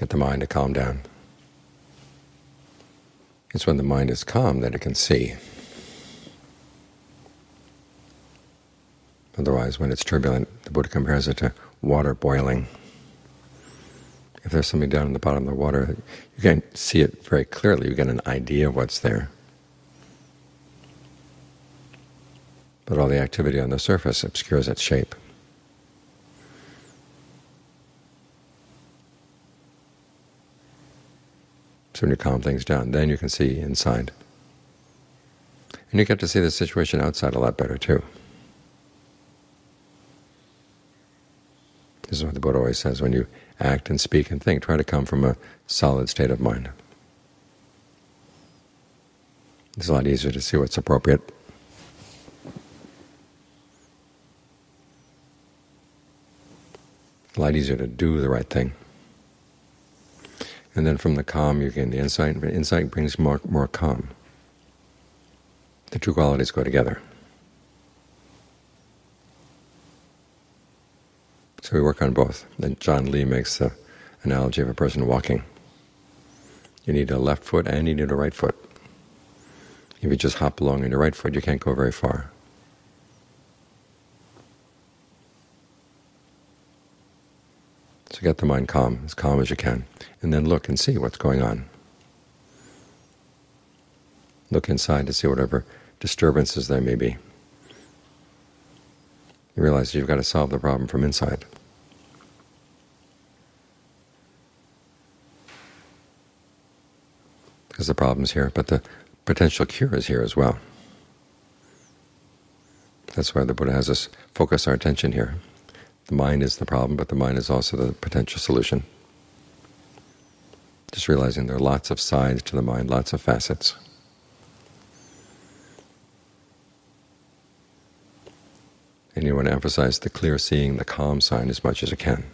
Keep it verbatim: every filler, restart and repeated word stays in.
get the mind to calm down. It's when the mind is calm that it can see. Otherwise, when it's turbulent, the Buddha compares it to water boiling. If there's something down in the bottom of the water, you can't see it very clearly. You get an idea of what's there. But all the activity on the surface obscures its shape. So when you calm things down, then you can see inside. And you get to see the situation outside a lot better, too. This is what the Buddha always says, when you act and speak and think, try to come from a solid state of mind. It's a lot easier to see what's appropriate. A lot easier to do the right thing. And then from the calm you gain the insight, and insight brings more, more calm. The two qualities go together. So we work on both. And John Lee makes the analogy of a person walking. You need a left foot and you need a right foot. If you just hop along in your right foot, you can't go very far. So get the mind calm, as calm as you can, and then look and see what's going on. Look inside to see whatever disturbances there may be. You realize you've got to solve the problem from inside. Because the problem's here, but the potential cure is here as well. That's why the Buddha has us focus our attention here. The mind is the problem, but the mind is also the potential solution. Just realizing there are lots of sides to the mind, lots of facets. And you want to emphasize the clear seeing, the calm side as much as you can.